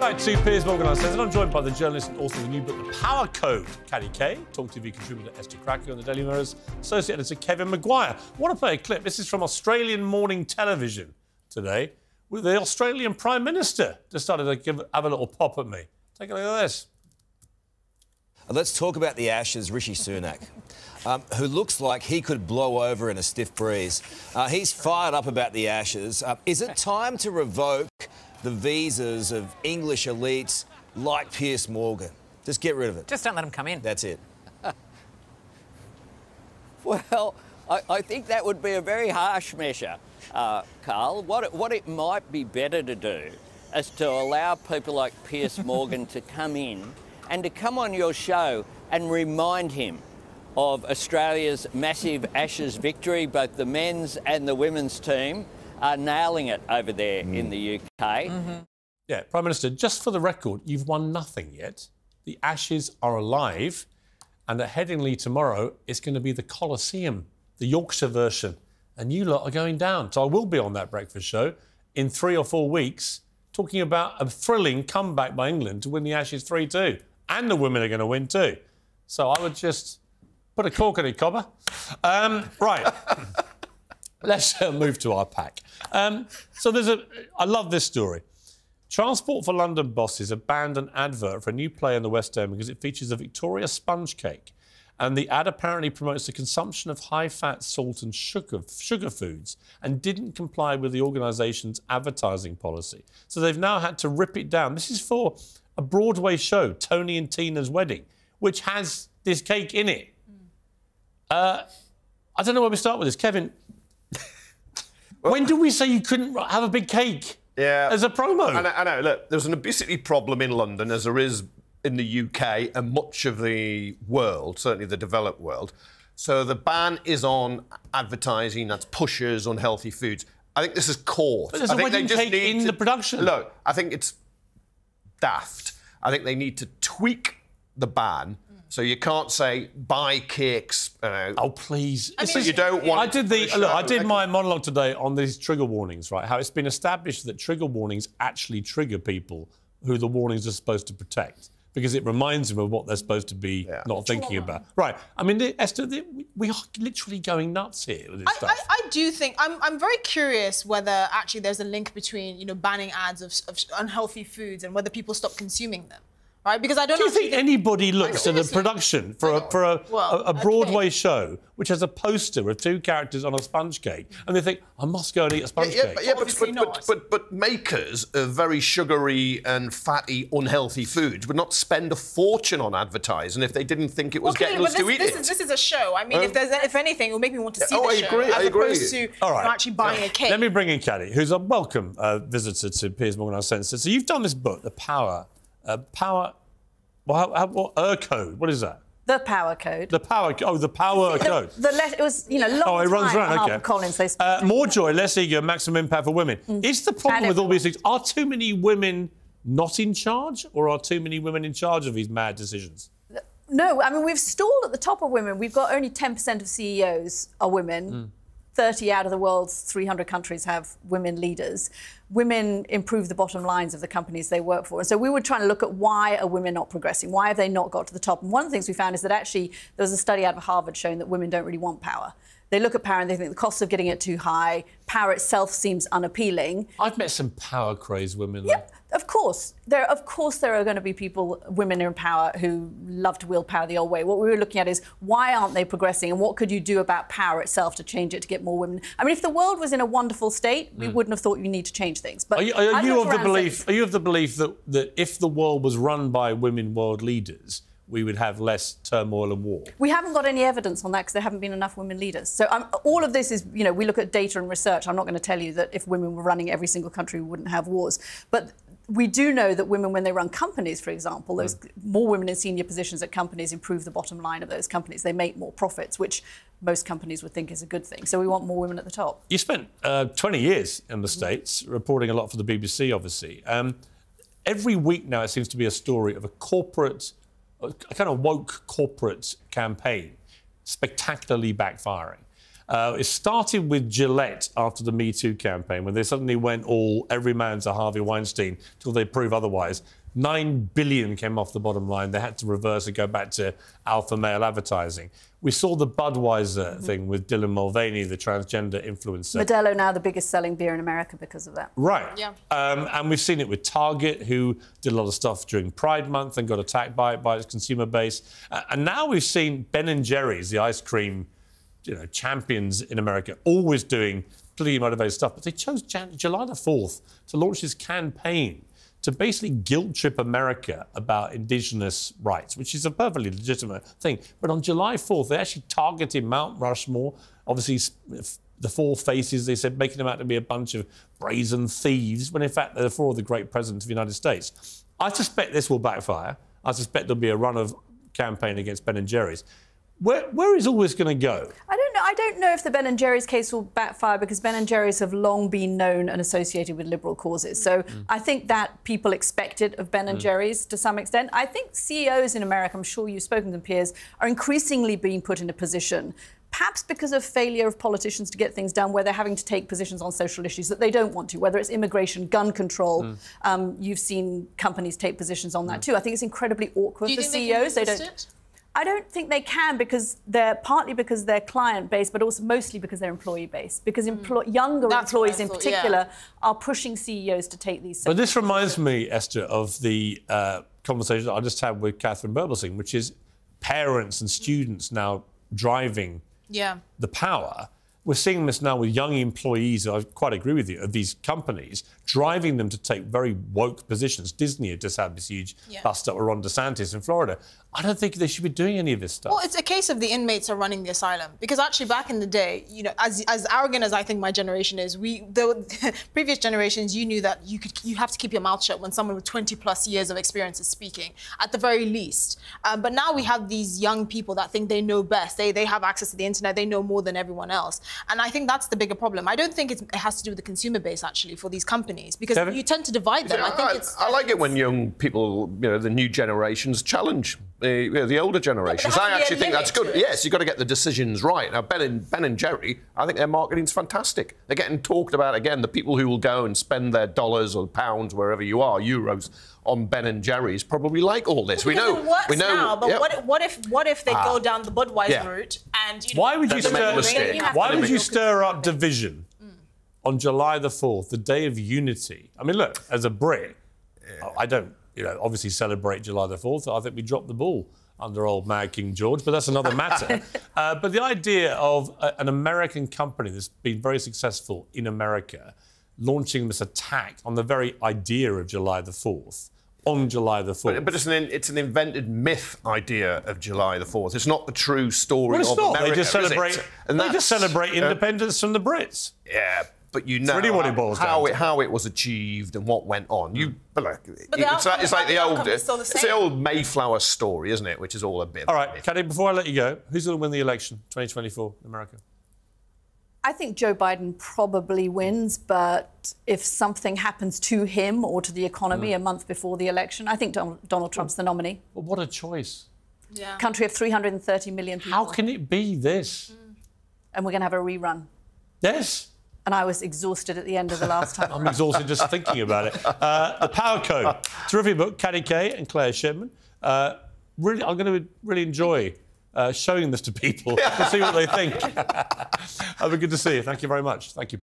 Welcome back to Piers Morgan, and I'm joined by the journalist and author of the new book, The Power Code, Katty Kay, TalkTV contributor Esther Krakue, and the Daily Mirror's associate editor Kevin Maguire. I want to play a clip. This is from Australian morning television today, with the Australian Prime Minister decided to have a little pop at me. Take a look at this. Let's talk about the Ashes, Rishi Sunak, who looks like he could blow over in a stiff breeze. He's fired up about the Ashes. Is it time to revoke the visas of English elites like Piers Morgan? Just get rid of it. Just don't let them come in. That's it. Well, I think that would be a very harsh measure, Carl. What it might be better to do is to allow people like Piers Morgan to come in and to come on your show and remind him of Australia's massive Ashes victory. Both the men's and the women's team are nailing it over there in the UK. Yeah, Prime Minister, just for the record, you've won nothing yet. The Ashes are alive, and at Headingley tomorrow, it's going to be the Colosseum, the Yorkshire version, and you lot are going down. So I will be on that breakfast show in 3 or 4 weeks talking about a thrilling comeback by England to win the Ashes 3-2. And the women are going to win too. So I would just put a cork in it, Cobber. Right. Let's move to our pack. So there's a... I love this story. Transport for London bosses have banned an advert for a new play in the West End because it features a Victoria sponge cake. And the ad apparently promotes the consumption of high-fat, salt and sugar foods and didn't comply with the organisation's advertising policy. So they've now had to rip it down. This is for a Broadway show, Tony and Tina's Wedding, which has this cake in it. I don't know where we start with this. Kevin, when did we say you couldn't have a big cake as a promo? I know. Look, there's an obesity problem in London, as there is in the UK and much of the world, certainly the developed world. So the ban is on advertising, that's pushers, unhealthy foods. I think this is caught. But there's a wedding cake in the production. Look, I think it's daft. I think they need to tweak the ban so you can't say buy cakes. Oh please! I mean, so you don't want. I did my monologue today on these trigger warnings, right? How it's been established that trigger warnings actually trigger people who the warnings are supposed to protect because it reminds them of what they're supposed to be not thinking about. Right? I mean, Esther, we are literally going nuts here with this stuff. I do think I'm very curious whether actually there's a link between banning ads of unhealthy foods and whether people stop consuming them. Right? Because I don't think anybody looks at a production for a Broadway show which has a poster with two characters on a sponge cake and they think, I must go and eat a sponge cake. But makers of very sugary and fatty, unhealthy foods would not spend a fortune on advertising if they didn't think it was getting us to eat it. This is a show. I mean, if anything, it will make me want to see the show as opposed to actually buying a cake. Let me bring in Katty, who's a welcome visitor to Piers Morgan Our Censor. So you've done this book, The Power... Code. What is that? The Power Code. The Power. Oh, the Power Code. It was, long. Oh, it runs around. Okay. Collins, they more joy, less ego, maximum impact for women. Is the problem with all these things? Are too many women not in charge, or are too many women in charge of these mad decisions? No, I mean we've stalled at the top of women. We've got only 10% of CEOs are women. 30 out of the world's 300 countries have women leaders. Women improve the bottom lines of the companies they work for. And so we were trying to look at why are women not progressing? Why have they not got to the top? And one of the things we found is that actually there was a study out of Harvard showing that women don't really want power. They look at power and they think the cost of getting it too high. Power itself seems unappealing. I've met some power-crazed women. Yeah, of course. There are going to be people, women in power, who love to wield power the old way. What we were looking at is why aren't they progressing and what could you do about power itself to change it to get more women? I mean, if the world was in a wonderful state, we wouldn't have thought you need to change things. But are you of the belief that if the world was run by women world leaders, we would have less turmoil and war? We haven't got any evidence on that because there haven't been enough women leaders. So all of this is, we look at data and research. I'm not going to tell you that if women were running every single country, we wouldn't have wars. But we do know that women, when they run companies, for example, those more women in senior positions at companies improve the bottom line of those companies. They make more profits, which most companies would think is a good thing. So we want more women at the top. You spent 20 years in the States reporting a lot for the BBC, obviously. Every week now, it seems to be a story of a kind of woke corporate campaign spectacularly backfiring. It started with Gillette after the Me Too campaign, when they suddenly went all every man to Harvey Weinstein till they prove otherwise. $9 billion came off the bottom line. They had to reverse and go back to alpha male advertising. We saw the Budweiser thing with Dylan Mulvaney, the transgender influencer. Modelo now the biggest selling beer in America because of that. Right. Yeah. And we've seen it with Target, who did a lot of stuff during Pride Month and got attacked by its consumer base. And now we've seen Ben & Jerry's, the ice cream, you know, champions in America, always doing politically motivated stuff. But they chose July the 4th to launch this campaign to basically guilt-trip America about Indigenous rights, which is a perfectly legitimate thing. But on July 4th, they actually targeted Mount Rushmore, obviously the four faces, they said, making them out to be a bunch of brazen thieves, when in fact they're four of the great presidents of the United States. I suspect this will backfire. I suspect there'll be a run of campaign against Ben & Jerry's. Where is all this going to go? I don't know if the Ben & Jerry's case will backfire, because Ben & Jerry's have long been known and associated with liberal causes. So I think that people expect it of Ben & Jerry's to some extent. I think CEOs in America, I'm sure you've spoken to them, Piers, are increasingly being put in a position, perhaps because of failure of politicians to get things done, where they're having to take positions on social issues that they don't want to, whether it's immigration, gun control. You've seen companies take positions on that too. I think it's incredibly awkward for CEOs. They don't. I don't think they can, because they're partly because they're client-based, but also mostly because they're employee-based. Because younger employees in particular are pushing CEOs to take these. But this reminds me, Esther, of the conversation I just had with Catherine Burblesing, which is parents and students now driving the power. We're seeing this now with young employees, I quite agree with you, of these companies, driving them to take very woke positions. Disney had just had this huge bust-up with Ron DeSantis in Florida. I don't think they should be doing any of this stuff. Well, it's a case of the inmates are running the asylum. Because actually, back in the day, you know, as arrogant as I think my generation is, the previous generations, you knew that you have to keep your mouth shut when someone with 20-plus years of experience is speaking, at the very least. But now we have these young people that think they know best. They have access to the internet. They know more than everyone else. And I think that's the bigger problem. I don't think it has to do with the consumer base, actually, for these companies, because you tend to divide them. I like it when young people, you know, the new generations challenge the older generations. I actually think that's good. Yes, you've got to get the decisions right. Now, Ben and Jerry, I think their marketing's fantastic. They're getting talked about again. The people who will go and spend their dollars or pounds, wherever you are, euros, on Ben and Jerry's probably like all this. We know now, but what if they go down the Budweiser route? And you know, why would you stir up division on July the 4th, the day of unity? I mean, look, as a Brit, I don't, you know, obviously celebrate July the 4th. I think we dropped the ball under old Mad King George, but that's another matter. But the idea of an American company that's been very successful in America launching this attack on the very idea of July the 4th, on July the 4th. But it's an invented myth idea of July the 4th. It's not the true story of America, They just celebrate independence from the Brits. Yeah. But you know how it was achieved and what went on. It's like the old Mayflower story, isn't it? Which is all a bit. All right, Katty, before I let you go, who's going to win the election 2024 in America? I think Joe Biden probably wins, but if something happens to him or to the economy a month before the election, I think Donald Trump's the nominee. Well, what a choice! Yeah. Country of 330 million people. How can it be this? And we're going to have a rerun. Yes. And I was exhausted at the end of the last time. I'm exhausted just thinking about it. The Power Code, terrific book, Katty Kay and Claire Shipman. Really, I'm going to really enjoy showing this to people to see what they think. Good to see you. Thank you very much. Thank you.